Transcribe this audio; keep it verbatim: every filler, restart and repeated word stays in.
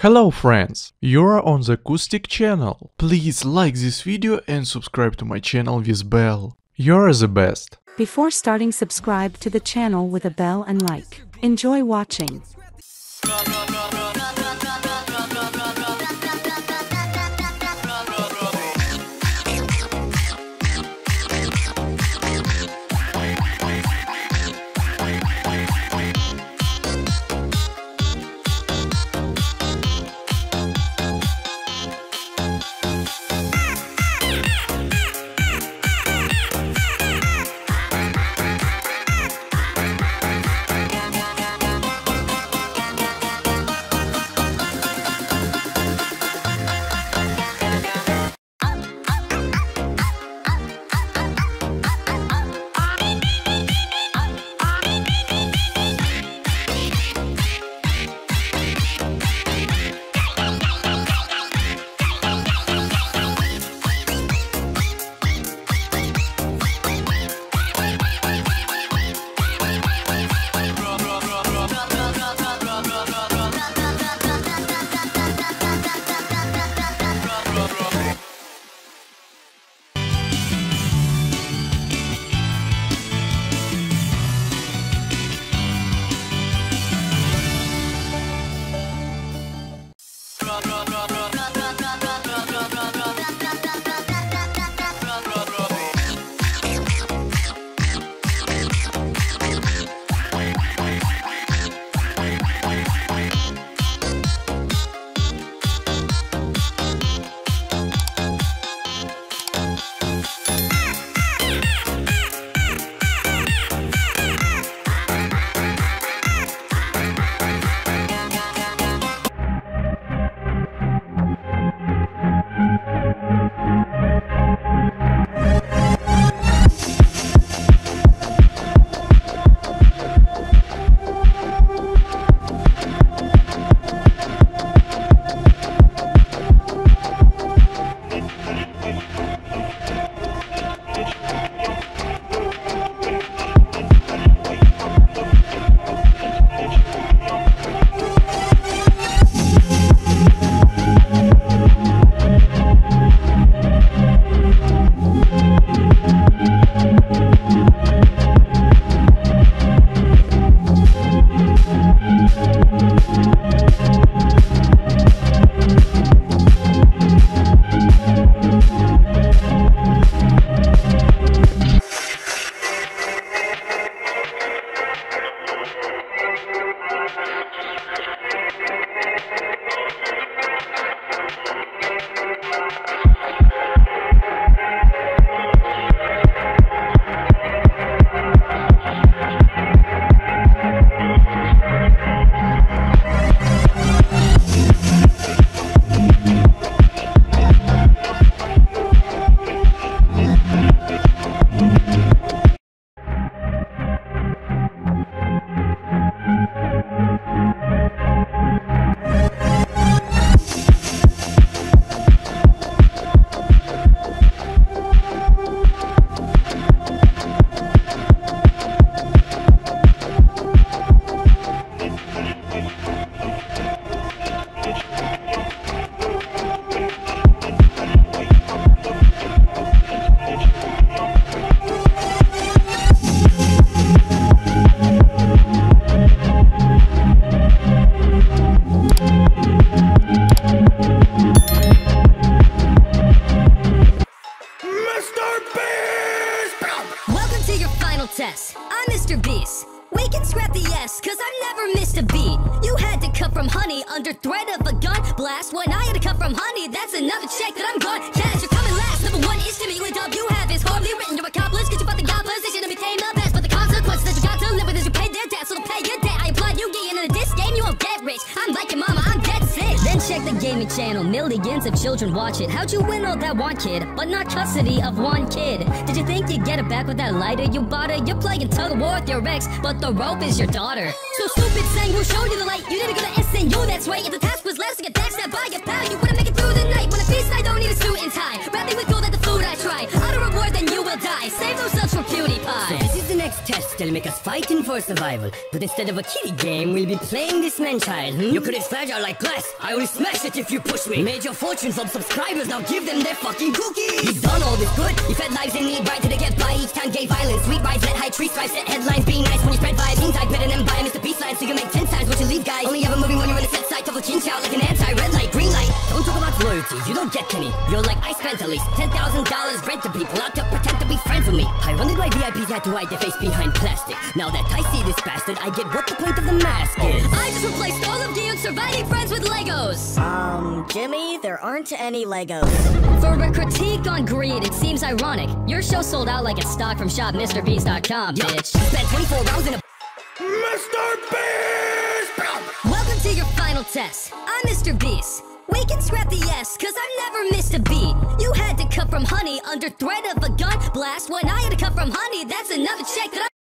Hello friends, you're on the Acoustic channel. Please like this video and subscribe to my channel with bell. You're the best. Before starting, subscribe to the channel with a bell and like. Enjoy watching. Test. I'm Mister Beast. We can scrap the S, cause I've never missed a beat. You had to cut from honey under threat of a gun blast. When I had to cut from honey, that's another check that I'm gone. Cash, you're coming last. Number one is to me, with dub you have is hardly written. You're a cop, let's get you about the god position and became the best. But the consequences that you got to live with is you pay their debt, so they'll pay your debt. I applaud you getting into this game, you won't get rich. I'm like your mama, I'm dead sick. Then check the gaming channel, millions of children watch it. How'd you win all that one kid, but not custody of one kid? Did you think you'd get it back with that lighter you bought her? You're playing tug of war with your ex, but the rope is your daughter. So stupid saying who showed you the light? You didn't go to S N U, that's right. If the task was less to get taxed out by your pal, you wouldn't make it through the night. When a feast, I don't need a suit and tie. Rapping with gold at the food I try. Out of reward, then you will die. Save no such for PewDiePie. So this is the next test. shall make us fighting for survival. But instead of a kitty game, we'll be playing this man-child, hmm? You could be fragile like glass. I will smash it if you push me. Made your fortune from subscribers, now give them their fucking cookies. He's done all this good. He fed lives in need, right to the get by. Each time gay violence, sweet vibes, let high tree stripes, set headlines. Be nice when you spread vibes. Inside better than by MrBeast lines, so you make ten times what you leave, guys. Only ever moving when you're in a set side. Double chin chow like an anti-red light, green light. Don't talk about loyalty, you don't get penny. You're like, I spent at least ten thousand dollars rent to people out to pretend to be friends with me. I wondered why V I Ps had to hide their face behind plastic. Now that I see this bastard, I get what the point of the mask is. I just replaced all of Dion's surviving friends with Legos. Um, Jimmy, there aren't any Legos. For a critique on greed, it seems ironic. Your show sold out like it's stock from shop Mr Beast dot com, bitch. Yo, spent twenty-four rounds in a... Mr Beast! Welcome to your final test. I'm Mr Beast. We can scrap the S, cause I've never missed a beat. You had to cut from honey under threat of a gun blast. When I had to cut from honey, that's another check that I